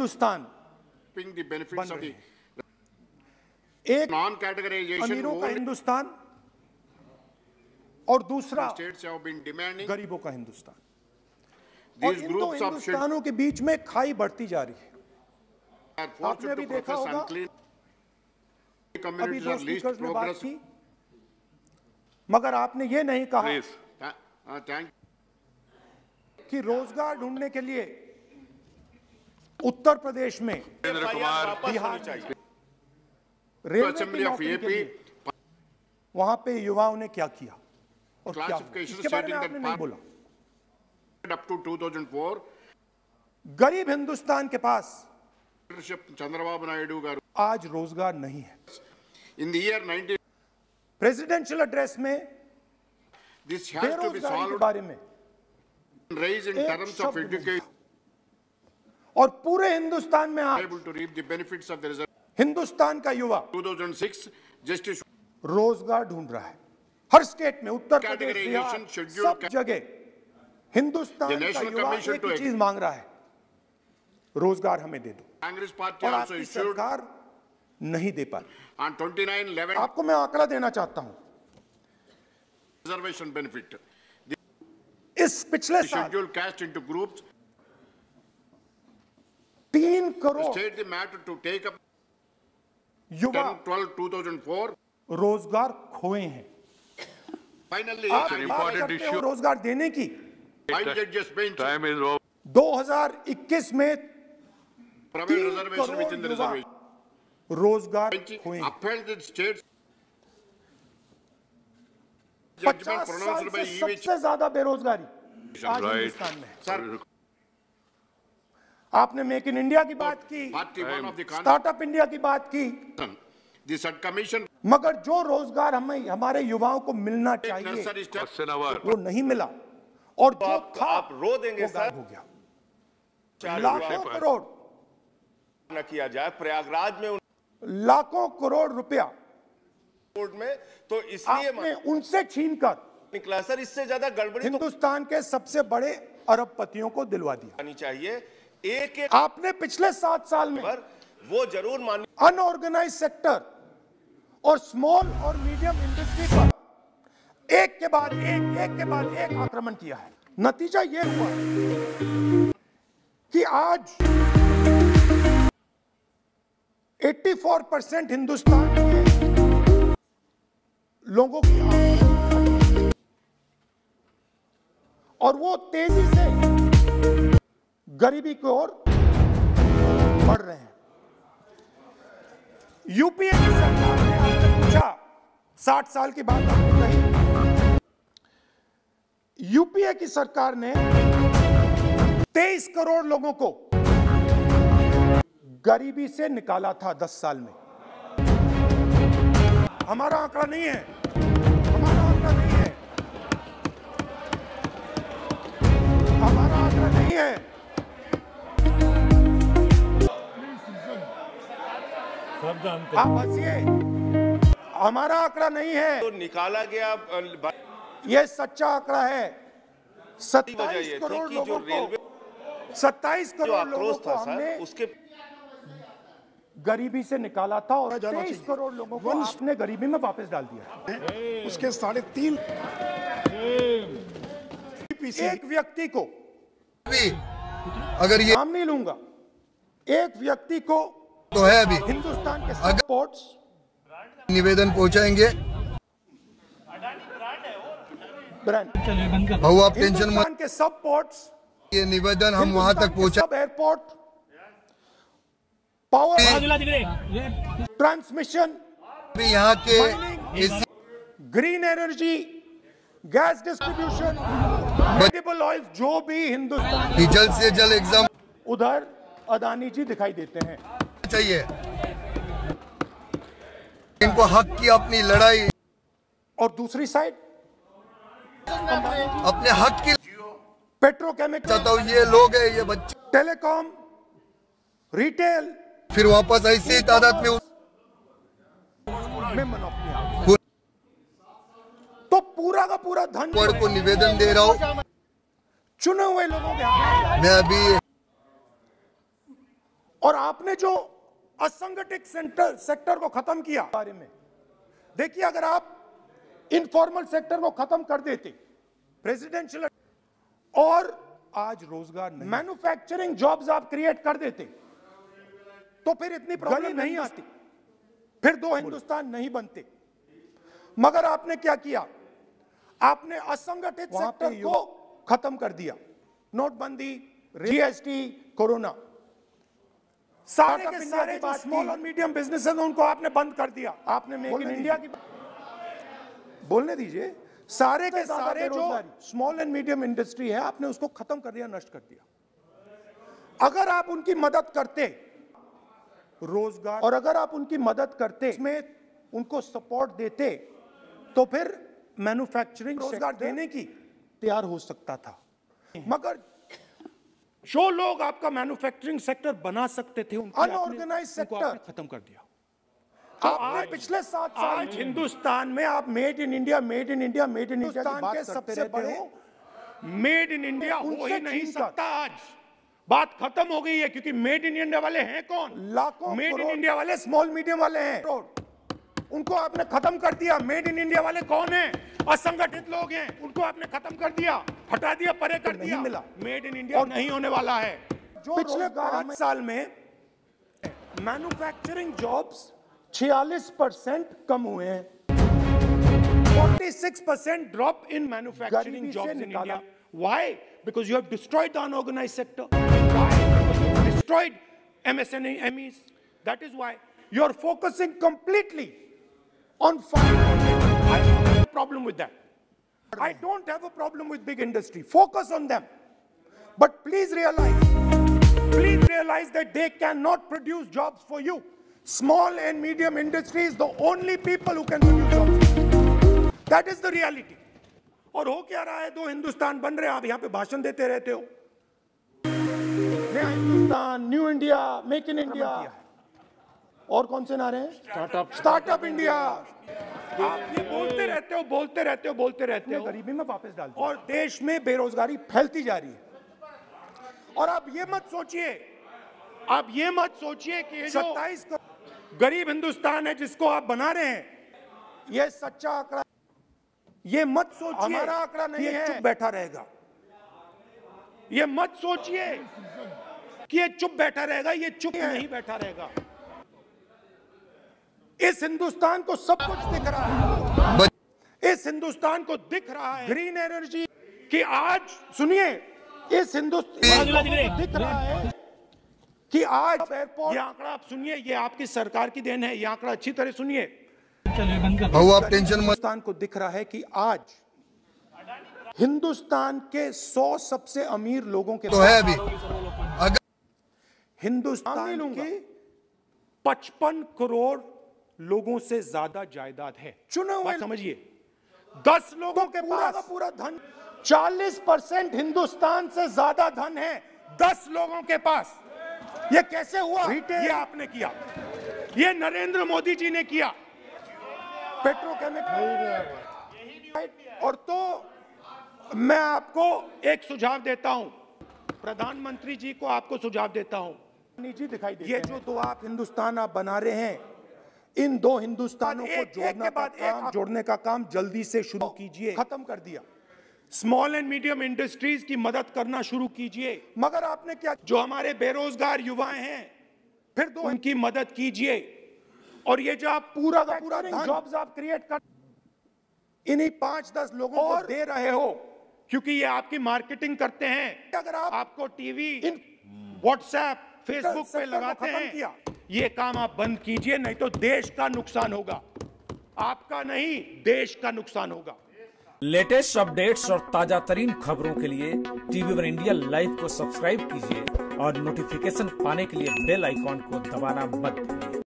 हिंदुस्तान बन रहे हैं। एक नॉन कैटेगराइजेशन अमीरों का हिंदुस्तान और दूसरा गरीबों का हिंदुस्तान। और इन दो हिंदुस्तानों के बीच में खाई बढ़ती जा रही है। आपने भी देखा होगा, अभी दो स्पीकर्स ने बात की, मगर आपने ये नहीं कहा कि रोजगार ढूंढने के लिए उत्तर प्रदेश में, बिहार, रेलवे, वहां पे युवाओं ने क्या किया और क्या हुआ, इसके बारे में आपने नहीं बोला। अप टू 2004 गरीब हिंदुस्तान के पास चंद्रबाबू नायडू का आज रोजगार नहीं है। In the year 19 presidential address में this has to be solved बारे में raise in terms of education और पूरे हिंदुस्तान में आप able to reap the benefits of the result. Hindustan का युवा 2006 जस्टिस रोजगार ढूंढ रहा है हर स्टेट में, उत्तर प्रदेश, बिहार, सब जगह हिंदुस्तान का युवा एक चीज मांग रहा है, रोजगार हमें दे दो। कांग्रेस पार्टी और आपकी सरकार नहीं दे पा रही। आपको मैं आंकड़ा देना चाहता हूं, रिजर्वेशन बेनिफिट इस पिछले schedule caste into groups 3 crore state the matter to take up युवा 12 2004 रोजगार खोए हैं। फाइनली इंपॉर्टेंट इश्यू रोजगार देने की। 2021 में 3 करोड़ रोजगार हुए। 50 साल से सबसे ज्यादा बेरोजगारी आज हिंदुस्तान में। सर, आपने मेक इन इंडिया की बात की, स्टार्टअप इंडिया की बात की, मगर जो रोजगार हमें हमारे युवाओं को मिलना चाहिए वो नहीं मिला। और जो था आप रो देंगे सर, हो गया लाखों करोड़ न किया जाए प्रयागराज में लाखों करोड़ रुपया में, तो इसलिए उनसे छीनकर निकला सर। इससे ज्यादा गड़बड़ी हिंदुस्तान के सबसे बड़े अरबपतियों को दिलवा दिया चाहिए। एक आपने पिछले 7 साल में वो जरूर मान अनऑर्गेनाइज सेक्टर और स्मॉल और मीडियम इंडस्ट्री पर एक के बाद एक आक्रमण किया है। नतीजा ये हुआ कि आज 84% हिंदुस्तान के लोगों की आमदनी और वो तेजी से गरीबी की ओर बढ़ रहे हैं। यूपीए की सरकार ने आपसे पूछा, 60 साल की बात आपको नहीं, यूपीए की सरकार ने 23 करोड़ लोगों को गरीबी से निकाला था 10 साल में। हमारा आंकड़ा नहीं है, हमारा आंकड़ा नहीं है, हमारा आंकड़ा नहीं है। सब जानते हैं आप, हंसिए, हमारा आंकड़ा नहीं है तो निकाला गया। ये सच्चा आंकड़ा है। 27 करोड़ लोगों को 27 करोड़ लोगों को हमने उसके गरीबी से निकाला था और 23 करोड़ लोगों को उसने गरीबी में वापस डाल दिया। उसके 3.5 एक व्यक्ति को अगर ये नाम नहीं लूंगा, एक व्यक्ति को तो है अभी हिंदुस्तान के सपोर्ट्स निवेदन पहुंचाएंगे। आप टेंशन मत, के सब पोर्ट्स ये निवेदन हम वहां तक पहुंचा, सब एयरपोर्ट, पावर, ट्रांसमिशन भी, यहाँ के green energy, gas distribution, renewable oil, जो भी हिंदुस्तान की जल्द से जल्द एग्जाम। उधर अदानी जी दिखाई देते हैं, चाहिए इनको हक की अपनी लड़ाई और दूसरी साइड अपने हक की पेट्रोकेमिकल, ये लोग हैं, ये बच्चे, टेलीकॉम, रिटेल, फिर वापस ऐसी तादाद में तो पूरा का पूरा धन को निवेदन दे रहा हूं चुने हुए लोगों के। मैं अभी और आपने जो असंगठित सेक्टर को खत्म किया बारे में देखिए, अगर आप इनफॉर्मल सेक्टर को खत्म कर देते प्रेसिडेंशियल और आज रोजगार नहीं, मैन्युफैक्चरिंग जॉब्स आप क्रिएट कर देते तो फिर इतनी प्रॉब्लम नहीं आती, फिर दो हिंदुस्तान नहीं बनते। मगर आपने क्या किया, आपने असंगठित सेक्टर को खत्म कर दिया, नोटबंदी, जीएसटी, कोरोना, सारे के सारे जो स्मॉल और मीडियम बिजनेस हैं उनको आपने बंद कर दिया, आपने मेक इन इंडिया की बोलने दीजिए, सारे के सारे जो स्मॉल एंड मीडियम इंडस्ट्री है आपने उसको खत्म कर दिया, नष्ट कर दिया। अगर आप उनकी मदद करते रोजगार और अगर आप उनकी मदद करते इसमें उनको सपोर्ट देते तो फिर मैन्युफैक्चरिंग रोजगार देने की तैयार हो सकता था। मगर जो लोग आपका मैन्युफैक्चरिंग सेक्टर बना सकते थे अनऑर्गेनाइज सेक्टर खत्म कर दिया। तो आपने पिछले 7 साल हिंदुस्तान में आप made in India made in India made in India की बात सबसे बड़े मेड इन इंडिया हो ही नहीं सकता। आज बात खत्म हो गई है क्योंकि मेड इन इंडिया वाले हैं कौन, लाखों मेड इन इंडिया वाले स्मॉल मीडियम वाले हैं, उनको आपने खत्म कर दिया। मेड इन इंडिया वाले कौन हैं, असंगठित लोग हैं, उनको आपने खत्म कर दिया, हटा दिया, परे कर दिया, मिला मेड इन इंडिया और नहीं होने वाला है। जो पिछले 5 साल में मैन्युफैक्चरिंग जॉब्स 46% कम हुए हैं, 46% drop in manufacturing jobs in India. Why? Because you have destroyed the unorganised sector, destroyed MSMEs, that is why you are focusing completely on 5%. I don't have a problem with that. I don't have a problem with big industry. Focus on them. But please realize that they cannot produce jobs for you. Small and medium industry is the only people who can produce jobs. That is the reality. और हो क्या रहा है, दो हिंदुस्तान बन रहे हैं। आप यहाँ पे भाषण देते रहते हो, नया Hindustan, new India, make in India, और कौन से नारे हैं, स्टार्टअप इंडिया। आप ये बोलते रहते हो गरीबी में वापस डाल और देश में बेरोजगारी फैलती जा रही है। और आप ये मत सोचिए कि 27 गरीब हिंदुस्तान है जिसको आप बना रहे हैं, ये सच्चा आंकड़ा, ये मत सोचिए हमारा आंकड़ा नहीं है, चुप बैठा रहेगा। ये मत सोचिए कि ये चुप बैठा रहेगा, ये चुप नहीं बैठा रहेगा। इस हिंदुस्तान को सब कुछ दिख रहा है, इस हिंदुस्तान को दिख रहा है ग्रीन एनर्जी कि आज सुनिए, इस हिंदुस्तान को दिख रहा है कि आज एयरपोर्ट, ये आंकड़ा आप सुनिए, ये आपकी सरकार की देन है, ये आंकड़ा अच्छी तरह सुनिए, हिंदुस्तान को दिख रहा है कि आज हिंदुस्तान के 100 सबसे अमीर लोगों के तो है अभी, अगर हिंदुस्तान के 55 करोड़ लोगों से ज्यादा जायदाद है। चुने हुए समझिए, 10 लोगों के पास पूरा धन, 40% हिंदुस्तान से ज्यादा धन है 10 लोगों के पास। ये कैसे हुआ? ये आपने किया, ये नरेंद्र मोदी जी ने किया, पेट्रोकेमिकल। और तो मैं आपको एक सुझाव देता हूं, प्रधानमंत्री जी को आपको सुझाव देता हूं, दिखाई दे ये जो दो आप हिंदुस्तान आप बना रहे हैं, इन दो हिंदुस्तानों को जोड़ने का काम जल्दी से शुरू कीजिए। खत्म कर दिया, स्मॉल एंड मीडियम इंडस्ट्रीज की मदद करना शुरू कीजिए। मगर आपने क्या, जो हमारे बेरोजगार युवा हैं फिर दो उनकी मदद कीजिए। और ये जो आप पूरा जॉब्स आप क्रिएट कर इन्हीं 5-10 लोगों को दे रहे हो क्योंकि ये आपकी मार्केटिंग करते हैं। अगर आपको टीवी, व्हाट्सएप, फेसबुक पे लगाते हैं, ये काम आप बंद कीजिए, नहीं तो देश का नुकसान होगा, आपका नहीं देश का नुकसान होगा। लेटेस्ट अपडेट्स और ताजा तरीन खबरों के लिए TV1 इंडिया लाइव को सब्सक्राइब कीजिए और नोटिफिकेशन पाने के लिए बेल आइकॉन को दबाना मत भूलिए।